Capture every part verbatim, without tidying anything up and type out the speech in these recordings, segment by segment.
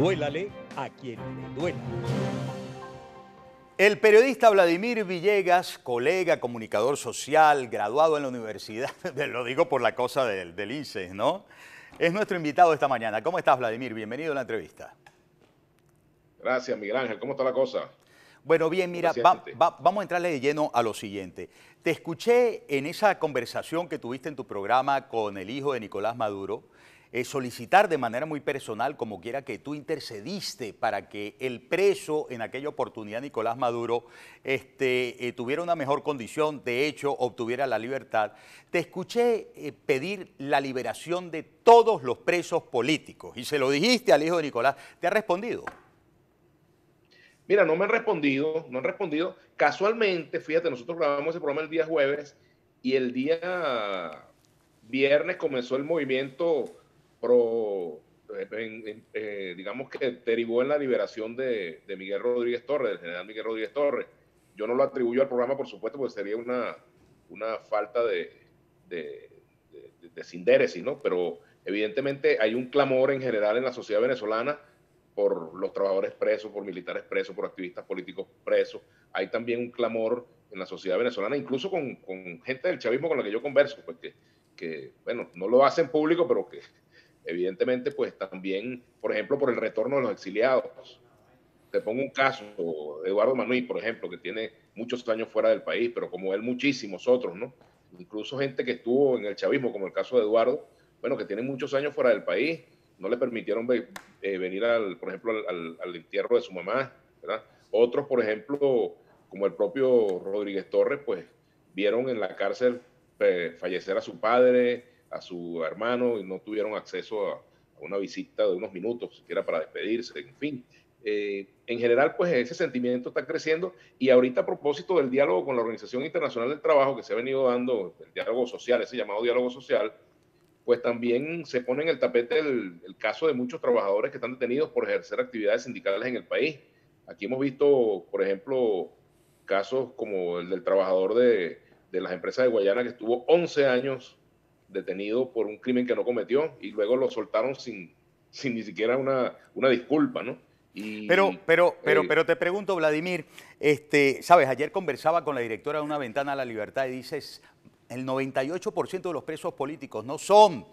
Duélale a quien le duela. El periodista Vladimir Villegas, colega, comunicador social, graduado en la universidad, lo digo por la cosa del, del I C E S, ¿no? Es nuestro invitado esta mañana. ¿Cómo estás, Vladimir? Bienvenido a la entrevista. Gracias, Miguel Ángel. ¿Cómo está la cosa? Bueno, bien, mira, va, va, vamos a entrarle de lleno a lo siguiente. Te escuché en esa conversación que tuviste en tu programa con el hijo de Nicolás Maduro, Eh, solicitar de manera muy personal, como quiera, que tú intercediste para que el preso en aquella oportunidad, Nicolás Maduro, este, eh, tuviera una mejor condición, de hecho, obtuviera la libertad. Te escuché eh, pedir la liberación de todos los presos políticos y se lo dijiste al hijo de Nicolás. ¿Te ha respondido? Mira, no me han respondido, no han respondido. Casualmente, fíjate, nosotros grabamos el programa el día jueves y el día viernes comenzó el movimiento Pro, en, en, eh, digamos que derivó en la liberación de, de Miguel Rodríguez Torres, del general Miguel Rodríguez Torres. Yo no lo atribuyo al programa, por supuesto, porque sería una, una falta de, de, de, de sindéresis, ¿no? Pero evidentemente hay un clamor en general en la sociedad venezolana por los trabajadores presos, por militares presos, por activistas políticos presos. Hay también un clamor en la sociedad venezolana, incluso con, con gente del chavismo con la que yo converso, pues que, que bueno, no lo hacen público, pero que evidentemente, pues también, por ejemplo, por el retorno de los exiliados. Te pongo un caso, Eduardo Manuí, por ejemplo, que tiene muchos años fuera del país, pero como él, muchísimos otros, ¿no? Incluso gente que estuvo en el chavismo, como el caso de Eduardo, bueno, que tiene muchos años fuera del país, no le permitieron ve eh, venir, al, por ejemplo, al, al, al entierro de su mamá, ¿verdad? Otros, por ejemplo, como el propio Rodríguez Torres, pues vieron en la cárcel eh, fallecer a su padre, a su hermano, y no tuvieron acceso a, a una visita de unos minutos, siquiera para despedirse, en fin. Eh, en general, pues ese sentimiento está creciendo, y ahorita a propósito del diálogo con la Organización Internacional del Trabajo que se ha venido dando, el diálogo social, ese llamado diálogo social, pues también se pone en el tapete el, el caso de muchos trabajadores que están detenidos por ejercer actividades sindicales en el país. Aquí hemos visto, por ejemplo, casos como el del trabajador de, de las empresas de Guayana, que estuvo once años detenido por un crimen que no cometió y luego lo soltaron sin, sin ni siquiera una, una disculpa, ¿no? Y, pero, pero, pero, eh, pero te pregunto, Vladimir, este, sabes, ayer conversaba con la directora de Una Ventana a la Libertad y dices, el noventa y ocho por ciento de los presos políticos no son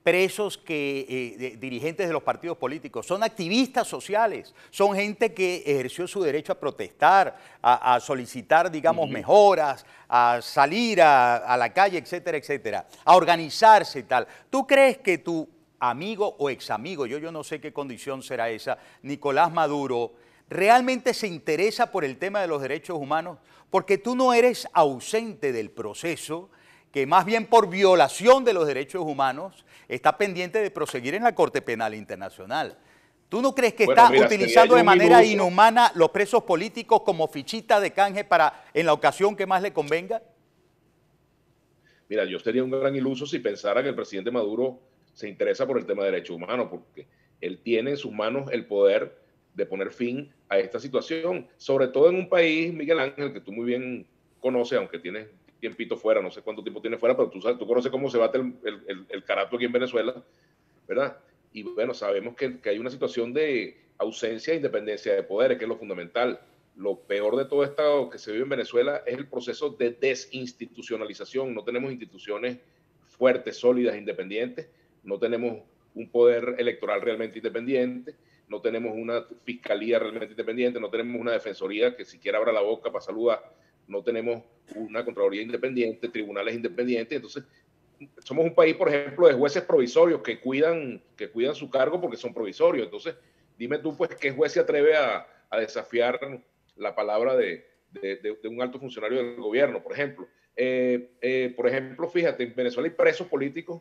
presos que, eh, de, dirigentes de los partidos políticos, son activistas sociales, son gente que ejerció su derecho a protestar, a, a solicitar, digamos, uh-huh. mejoras, a salir a, a la calle, etcétera, etcétera, a organizarse y tal. ¿Tú crees que tu amigo o ex amigo, yo, yo no sé qué condición será esa, Nicolás Maduro, realmente se interesa por el tema de los derechos humanos? Porque tú no eres ausente del proceso, que más bien por violación de los derechos humanos está pendiente de proseguir en la Corte Penal Internacional. ¿Tú no crees que bueno, está mira, utilizando de manera iluso. inhumana los presos políticos como fichita de canje para en la ocasión que más le convenga? Mira, yo sería un gran iluso si pensara que el presidente Maduro se interesa por el tema de derechos humanos, porque él tiene en sus manos el poder de poner fin a esta situación, sobre todo en un país, Miguel Ángel, que tú muy bien conoces, aunque tienes tiempito fuera, no sé cuánto tiempo tiene fuera, pero tú sabes, tú conoces cómo se bate el, el, el carato aquí en Venezuela, ¿verdad? Y bueno, sabemos que, que hay una situación de ausencia e independencia de poderes, que es lo fundamental. Lo peor de todo esto que se vive en Venezuela es el proceso de desinstitucionalización. No tenemos instituciones fuertes, sólidas, independientes, no tenemos un poder electoral realmente independiente, no tenemos una fiscalía realmente independiente, no tenemos una defensoría que siquiera abra la boca para saludar, no tenemos una Contraloría independiente, tribunales independientes. Entonces, somos un país, por ejemplo, de jueces provisorios que cuidan, que cuidan su cargo porque son provisorios. Entonces, dime tú, pues, ¿qué juez se atreve a, a desafiar la palabra de, de, de, de un alto funcionario del gobierno, por ejemplo? Eh, eh, por ejemplo, fíjate, en Venezuela hay presos políticos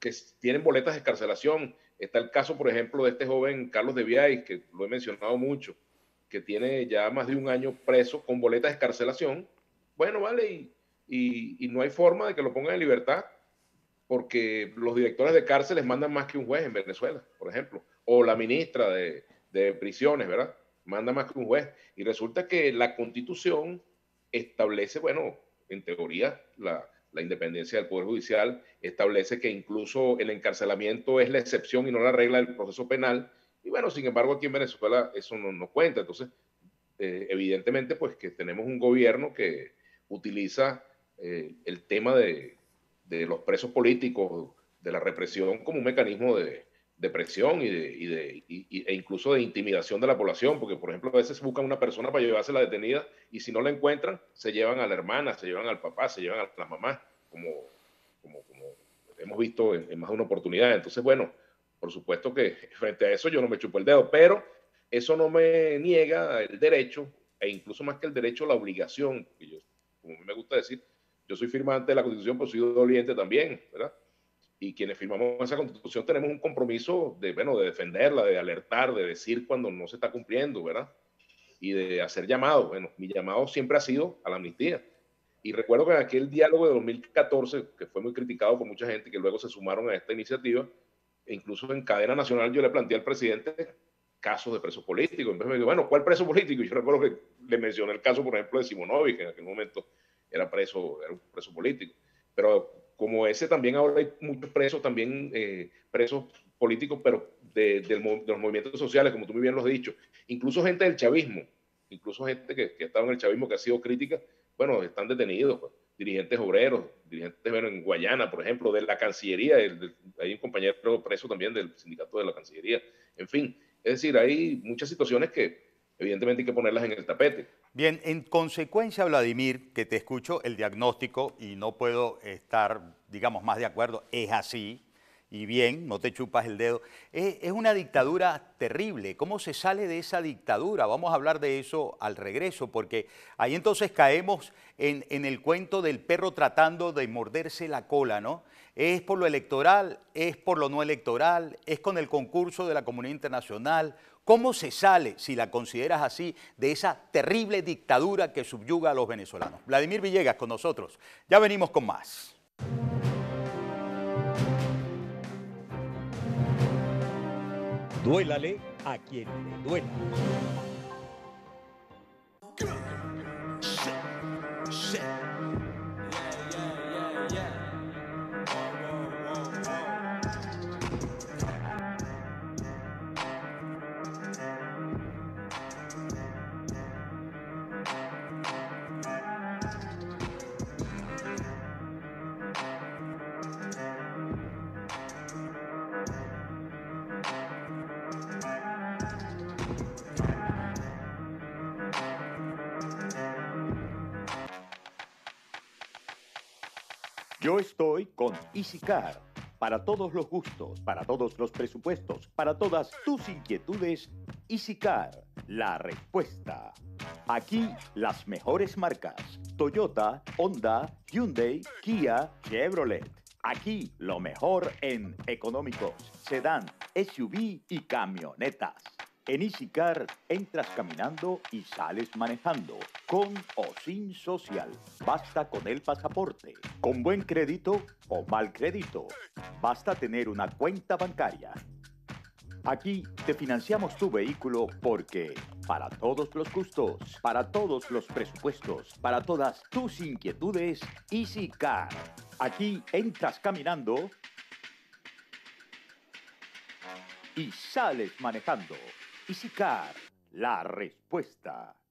que tienen boletas de excarcelación. Está el caso, por ejemplo, de este joven Carlos De Vidal, que lo he mencionado mucho, que tiene ya más de un año preso con boletas de excarcelación. Bueno, vale, y, y, y no hay forma de que lo pongan en libertad porque los directores de cárceles mandan más que un juez en Venezuela, por ejemplo, o la ministra de, de prisiones, ¿verdad? Manda más que un juez. Y resulta que la Constitución establece, bueno, en teoría, la, la independencia del Poder Judicial, establece que incluso el encarcelamiento es la excepción y no la regla del proceso penal, Y bueno, sin embargo, aquí en Venezuela eso no, no cuenta. Entonces, eh, evidentemente, pues que tenemos un gobierno que utiliza eh, el tema de, de los presos políticos, de la represión, como un mecanismo de, de presión y de, y de, y, y, e incluso de intimidación de la población, porque, por ejemplo, a veces buscan una persona para llevarse la detenida y si no la encuentran, se llevan a la hermana, se llevan al papá, se llevan a la mamá, como, como, como hemos visto en, en más de una oportunidad. Entonces, bueno, por supuesto que frente a eso yo no me chupo el dedo, pero eso no me niega el derecho, e incluso más que el derecho, la obligación. Y yo, como me gusta decir, yo soy firmante de la Constitución, pero soy doliente también, ¿verdad? Y quienes firmamos esa Constitución tenemos un compromiso de, bueno, de defenderla, de alertar, de decir cuando no se está cumpliendo, ¿verdad? Y de hacer llamados. Bueno, mi llamado siempre ha sido a la amnistía. Y recuerdo que en aquel diálogo de dos mil catorce, que fue muy criticado por mucha gente, que luego se sumaron a esta iniciativa, e incluso en cadena nacional yo le planteé al presidente casos de presos políticos. Entonces me dijo, bueno, ¿cuál preso político? Y yo recuerdo que le mencioné el caso, por ejemplo, de Simonović, que en aquel momento era preso, era un preso político. Pero como ese también ahora hay muchos presos, también eh, presos políticos, pero de, de, de los movimientos sociales, como tú muy bien lo has dicho. Incluso gente del chavismo, incluso gente que, que estaba en el chavismo, que ha sido crítica, bueno, están detenidos, pues. Dirigentes obreros, dirigentes bueno, en Guayana, por ejemplo, de la Cancillería, el, de, hay un compañero preso también del sindicato de la Cancillería, en fin, es decir, hay muchas situaciones que evidentemente hay que ponerlas en el tapete. Bien, en consecuencia, Vladimir, que te escucho el diagnóstico y no puedo estar, digamos, más de acuerdo, es así, y bien, no te chupas el dedo, es, es una dictadura terrible. ¿Cómo se sale de esa dictadura? Vamos a hablar de eso al regreso, porque ahí entonces caemos en, en el cuento del perro tratando de morderse la cola, ¿no? Es por lo electoral, es por lo no electoral, es con el concurso de la comunidad internacional. ¿Cómo se sale, si la consideras así, de esa terrible dictadura que subyuga a los venezolanos? Vladimir Villegas con nosotros, ya venimos con más. Duélale a quien le duela. Yo estoy con EasyCar, para todos los gustos, para todos los presupuestos, para todas tus inquietudes, EasyCar, la respuesta. Aquí las mejores marcas, Toyota, Honda, Hyundai, Kia, Chevrolet. Aquí lo mejor en económicos, sedán, S U V y camionetas. En EasyCar entras caminando y sales manejando, con o sin social. Basta con el pasaporte, con buen crédito o mal crédito. Basta tener una cuenta bancaria. Aquí te financiamos tu vehículo porque para todos los gustos, para todos los presupuestos, para todas tus inquietudes, EasyCar. Aquí entras caminando y sales manejando. EasyCar, la respuesta.